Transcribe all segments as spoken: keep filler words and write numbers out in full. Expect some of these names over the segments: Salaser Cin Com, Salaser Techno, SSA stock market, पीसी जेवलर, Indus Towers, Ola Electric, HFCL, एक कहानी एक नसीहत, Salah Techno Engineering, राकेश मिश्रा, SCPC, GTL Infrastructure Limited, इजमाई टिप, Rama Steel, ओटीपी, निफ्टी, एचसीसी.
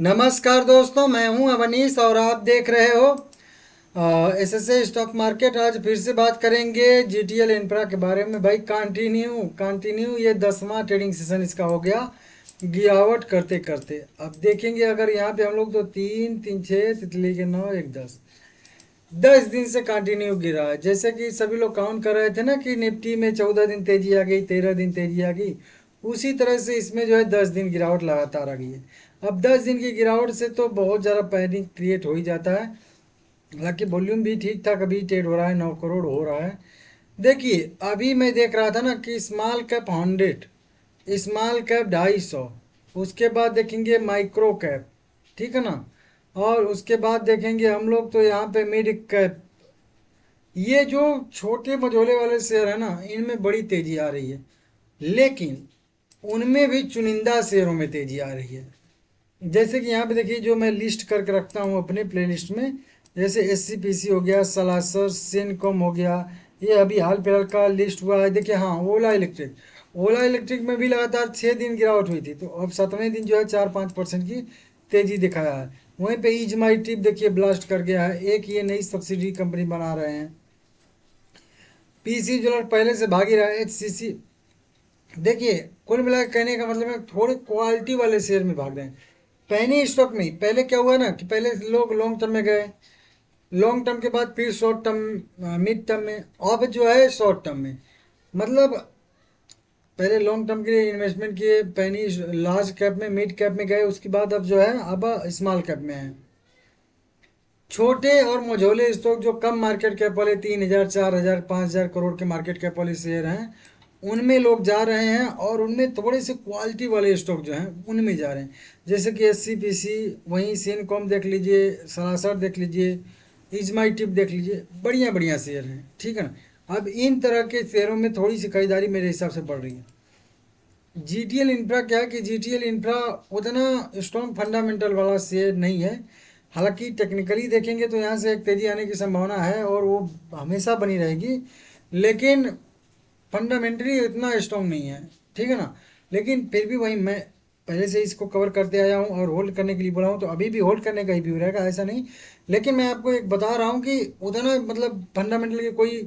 नमस्कार दोस्तों, मैं हूं अवनीश और आप देख रहे हो एसएसए स्टॉक मार्केट। आज फिर से बात करेंगे जीटीएल इंफ्रा के बारे में। भाई कंटिन्यू कंटिन्यू ये दसवां ट्रेडिंग सेशन इसका हो गया गिरावट करते करते। अब देखेंगे अगर यहाँ पे हम लोग तो तीन तीन छः तितली के नौ एक दस दस दिन से कंटिन्यू गिरा है। जैसे कि सभी लोग काउंट कर रहे थे ना कि निफ्टी में चौदह दिन तेजी आ गई, तेरह दिन तेजी आ गई, उसी तरह से इसमें जो है दस दिन गिरावट लगातार आ गई है। अब दस दिन की गिरावट से तो बहुत ज़्यादा पैनिक क्रिएट हो ही जाता है। हालांकि वॉल्यूम भी ठीक ठाक अभी ट्रेड हो रहा है, नौ करोड़ हो रहा है। देखिए अभी मैं देख रहा था ना कि small cap hundred, small cap ढाई सौ, उसके बाद देखेंगे माइक्रो कैप, ठीक है ना, और उसके बाद देखेंगे हम लोग तो यहाँ पे मिड कैप। ये जो छोटे मझोले वाले शेयर है ना, इनमें बड़ी तेज़ी आ रही है, लेकिन उनमें भी चुनिंदा शेयरों में तेज़ी आ रही है। जैसे कि यहाँ पे देखिए जो मैं लिस्ट करके रखता हूँ अपने प्लेलिस्ट में, जैसे एससीपीसी हो गया, सलासर सिन कॉम हो गया, ये अभी हाल फिलहाल का लिस्ट हुआ है। देखिए हाँ, ओला इलेक्ट्रिक, ओला इलेक्ट्रिक में भी लगातार छः दिन गिरावट हुई थी, तो अब सातवें दिन जो है चार पाँच परसेंट की तेज़ी दिखाया है। वहीं पे इजमाई टिप देखिए ब्लास्ट कर गया है, एक ये नई सब्सिडी कंपनी बना रहे हैं। पीसी जेवलर पहले से भागी रहा है, एचसीसी देखिए, कुल मिलाकर कहने का मतलब है थोड़े क्वालिटी वाले शेयर में भाग रहे हैं। पहले स्टॉक में पहले क्या हुआ ना कि पहले लोग लॉन्ग टर्म में गए, लॉन्ग टर्म के बाद फिर शॉर्ट टर्म, मिड टर्म में, अब जो है शॉर्ट टर्म में। मतलब पहले लॉन्ग टर्म के लिए इन्वेस्टमेंट किए, पैनी लार्ज कैप में, मिड कैप में गए, उसके बाद अब जो है अब स्मॉल कैप में है। छोटे और मझोले स्टॉक जो कम मार्केट कैप वाले तीन हज़ार चार हज़ार पाँच हज़ार करोड़ के मार्केट कैप वाले शेयर हैं, उनमें लोग जा रहे हैं और उनमें थोड़े से क्वालिटी वाले स्टॉक जो हैं उनमें जा रहे हैं। जैसे कि एस सी पी सी, वहीं सिन कॉम देख लीजिए, सरासर देख लीजिए, इजमाई टिप देख लीजिए, बढ़िया बढ़िया शेयर हैं, ठीक है ना। अब इन तरह के शेयरों में थोड़ी सी खरीदारी मेरे हिसाब से बढ़ रही है। जी टी एल इंफ्रा क्या है कि जी टी एल इंफ्रा उतना स्ट्रॉन्ग फंडामेंटल वाला शेयर नहीं है। हालांकि टेक्निकली देखेंगे तो यहाँ से एक तेज़ी आने की संभावना है और वो हमेशा बनी रहेगी, लेकिन फंडामेंटली इतना स्ट्रॉन्ग नहीं है, ठीक है ना। लेकिन फिर भी वही मैं पहले से इसको कवर करते आया हूँ और होल्ड करने के लिए बोला हूँ, तो अभी भी होल्ड करने का ही व्यू रहेगा, ऐसा नहीं। लेकिन मैं आपको एक बता रहा हूँ कि उतना मतलब फंडामेंटल के कोई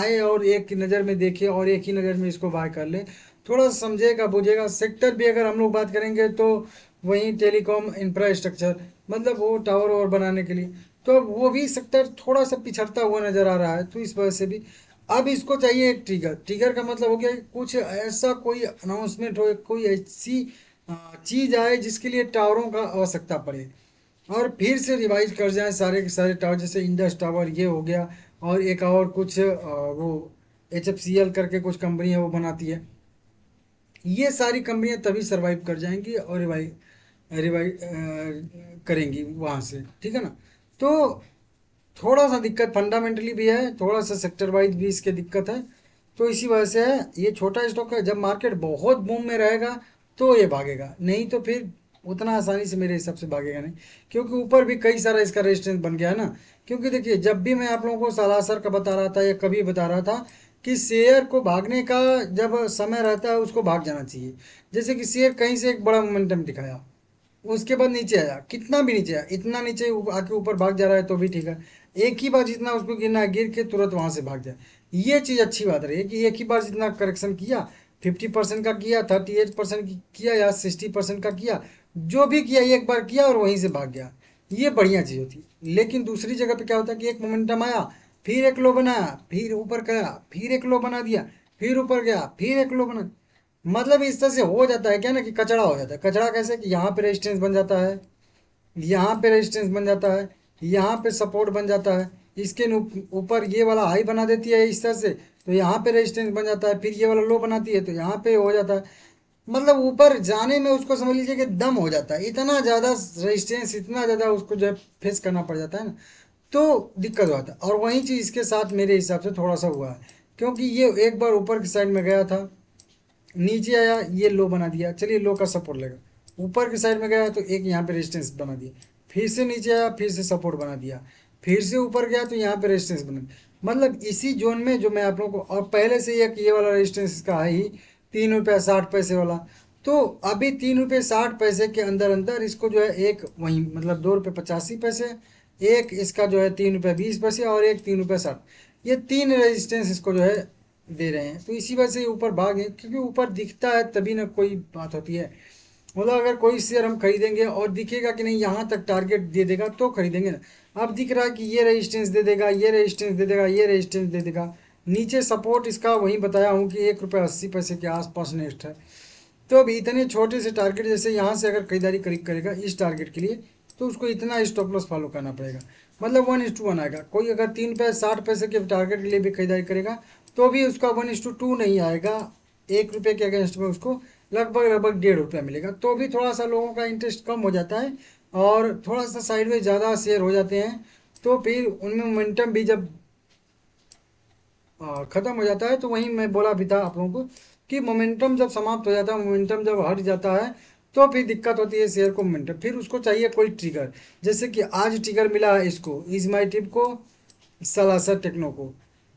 आए और एक की नज़र में देखे और एक ही नज़र में इसको बाय कर ले, थोड़ा समझेगा बुझेगा। सेक्टर भी अगर हम लोग बात करेंगे तो वहीं टेलीकॉम इंफ्रास्ट्रक्चर, मतलब वो टावर और बनाने के लिए, तो वो भी सेक्टर थोड़ा सा पिछड़ता हुआ नज़र आ रहा है। तो इस वजह से भी अब इसको चाहिए एक ट्रिगर। ट्रिगर का मतलब हो गया कुछ ऐसा कोई अनाउंसमेंट हो, कोई ऐसी चीज़ आए जिसके लिए टावरों का आवश्यकता पड़े और फिर से रिवाइज कर जाए सारे के सारे टावर, जैसे इंडस टावर ये हो गया, और एक और कुछ वो एच एफ सी एल करके कुछ कंपनी है वो बनाती है। ये सारी कंपनियां तभी सरवाइव कर जाएंगी और रिवाइव रिवाइव करेंगी वहाँ से, ठीक है ना। तो थोड़ा सा दिक्कत फंडामेंटली भी है, थोड़ा सा सेक्टर वाइज भी इसके दिक्कत है, तो इसी वजह से है। ये छोटा स्टॉक है, जब मार्केट बहुत बूम में रहेगा तो ये भागेगा, नहीं तो फिर उतना आसानी से मेरे हिसाब से भागेगा नहीं, क्योंकि ऊपर भी कई सारा इसका रेजिस्टेंस बन गया है ना। क्योंकि देखिए जब भी मैं आप लोगों को सालासर का बता रहा था या कभी बता रहा था कि शेयर को भागने का जब समय रहता है उसको भाग जाना चाहिए। जैसे कि शेयर कहीं से एक बड़ा मोमेंटम दिखाया, उसके बाद नीचे आया, कितना भी नीचे आया, इतना नीचे आके ऊपर भाग जा रहा है तो भी ठीक है, एक ही बार जितना उसको गिरना गिर के तुरंत वहाँ से भाग जाए, ये चीज़ अच्छी बात रही है कि एक ही बार जितना करेक्शन किया, फिफ्टी परसेंट का किया, थर्टी एट परसेंट किया या सिक्सटी परसेंट का किया, जो भी किया एक बार किया और वहीं से भाग गया, ये बढ़िया चीज़ होती है। लेकिन दूसरी जगह पे क्या होता है कि एक मोमेंटम आया, फिर एक लो बनाया, फिर ऊपर गया, फिर एक लो बना दिया, फिर ऊपर गया, फिर एक लो बना, मतलब इस तरह से हो जाता है क्या ना कि कचड़ा हो जाता है। कचड़ा कैसे कि यहाँ पे रेजिस्टेंस बन जाता है, यहाँ पे रेजिस्टेंस बन जाता है, यहाँ पे सपोर्ट बन जाता है, इसके ऊपर ये वाला हाई बना देती है इस तरह से, तो यहाँ पे रेजिस्टेंस बन जाता है, फिर ये वाला लो बनाती है तो यहाँ पे हो जाता है। मतलब ऊपर जाने में उसको समझ लीजिए कि दम हो जाता है, इतना ज़्यादा रेजिस्टेंस, इतना ज़्यादा उसको जो है फेस करना पड़ जाता है ना, तो दिक्कत हो जाता है। और वही चीज़ इसके साथ मेरे हिसाब से थोड़ा सा हुआ है, क्योंकि ये एक बार ऊपर की साइड में गया था, नीचे आया, ये लो बना दिया, चलिए लो का सपोर्ट लेगा, ऊपर की साइड में गया तो एक यहाँ पे रेजिस्टेंस बना दिया, फिर से नीचे आया, फिर से सपोर्ट बना दिया, फिर से ऊपर गया तो यहाँ पे रेजिस्टेंस बना दिया। मतलब इसी जोन में जो मैं आप लोगों को, और पहले से एक ये वाला रेजिस्टेंस का है ही तीन रुपया साठ पैसे वाला, तो अभी तीन रुपये साठ पैसे के अंदर अंदर इसको जो है एक वहीं मतलब दो रुपये पचासी पैसे, एक इसका जो है तीन रुपये बीस पैसे और एक तीन रुपये साठ, ये तीन रेजिस्टेंस इसको जो है दे रहे हैं। तो इसी वजह से ऊपर भाग है, क्योंकि ऊपर दिखता है तभी ना कोई बात होती है। मतलब अगर कोई शेयर हम खरीदेंगे और दिखेगा कि नहीं यहाँ तक टारगेट दे देगा तो खरीदेंगे ना। अब दिख रहा है कि ये रेजिस्टेंस दे देगा, ये रेजिस्टेंस दे देगा, ये रेजिस्टेंस दे देगा। नीचे सपोर्ट इसका वहीं बताया हूँ कि एक रुपये अस्सी पैसे के आसपास नेक्स्ट है। तो अभी इतने छोटे से टारगेट, जैसे यहाँ से अगर खरीदारी करीब करेगा इस टारगेट के लिए तो उसको इतना स्टॉप लॉस फॉलो करना पड़ेगा, मतलब वन इस टू वन आएगा। कोई अगर तीन रुपये साठ पैसे के टारगेट के लिए भी खरीदारी करेगा तो भी उसका वन इस टू टू नहीं आएगा, एक रुपये के अगेंस्ट में उसको लगभग लगभग डेढ़ रुपया मिलेगा। तो भी थोड़ा सा लोगों का इंटरेस्ट कम हो जाता है और थोड़ा सा साइड में ज़्यादा शेयर हो जाते हैं, तो फिर उनमें मोमेंटम भी जब ख़त्म हो जाता है, तो वहीं मैं बोला भी था आप लोगों को कि मोमेंटम जब समाप्त हो जाता है, मोमेंटम जब हट जाता है तो फिर दिक्कत होती है शेयर को मोमेंटम। फिर उसको चाहिए कोई ट्रिगर, जैसे कि आज ट्रिगर मिला है इसको, इस्माई टिप को, सलासर टेक्नो को,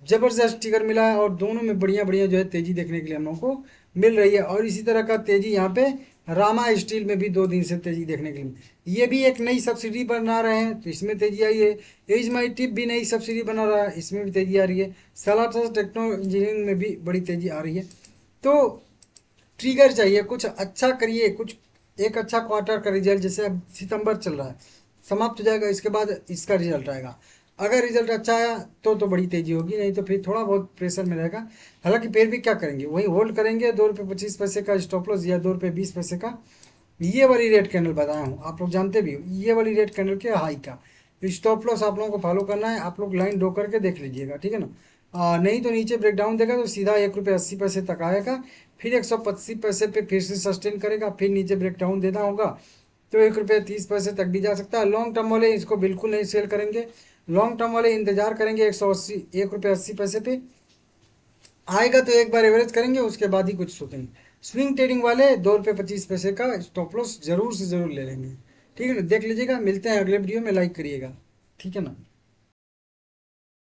ज़बरदस्त ट्रिगर मिला है और दोनों में बढ़िया बढ़िया जो है तेज़ी देखने के लिए हम लोगों को मिल रही है। और इसी तरह का तेज़ी यहाँ पे रामा स्टील में भी दो दिन से तेज़ी देखने के लिए, ये भी एक नई सब्सिडी बना रहे हैं तो इसमें तेज़ी आई है। इस्माई टिप भी नई सब्सिडी बना रहा है, इसमें भी तेज़ी आ रही है। सलाह टेक्नो इंजीनियरिंग में भी बड़ी तेज़ी आ रही है। तो ट्रिगर चाहिए, कुछ अच्छा करिए, कुछ एक अच्छा क्वार्टर का रिजल्ट, जैसे अब सितंबर चल रहा है, समाप्त हो जाएगा, इसके बाद इसका रिजल्ट आएगा। अगर रिजल्ट अच्छा आया तो तो बड़ी तेज़ी होगी, नहीं तो फिर थोड़ा बहुत प्रेशर में रहेगा। हालांकि फिर भी क्या करेंगे, वही होल्ड करेंगे। दो रुपये पच्चीस पैसे का स्टॉप लॉस या दो रुपये बीस पैसे का, ये वाली रेड कैंडल बताया हूँ, आप लोग जानते भी हो, ये वाली रेड कैंडल के हाई का स्टॉप लॉस आप लोगों को फॉलो करना है। आप लोग लाइन ड्रॉ करके देख लीजिएगा, ठीक है ना। आ, नहीं तो नीचे ब्रेकडाउन देगा तो सीधा एक रुपये अस्सी पैसे तक आएगा, फिर एक सौ पच्चीस पैसे पे फिर से सस्टेन करेगा, फिर नीचे ब्रेकडाउन देना होगा तो एक रुपये तीस पैसे तक भी जा सकता है। लॉन्ग टर्म वाले इसको बिल्कुल नहीं सेल करेंगे, लॉन्ग टर्म वाले इंतजार करेंगे एक सौ अस्सी एक रुपये अस्सी पैसे पे आएगा तो एक बार एवरेज करेंगे, उसके बाद ही कुछ सोचेंगे। स्विंग ट्रेडिंग वाले दो रुपये पच्चीस पैसे का स्टॉप लॉस जरूर से ज़रूर ले लेंगे, ठीक है ना। देख लीजिएगा, मिलते हैं अगले वीडियो में, लाइक करिएगा, ठीक है ना।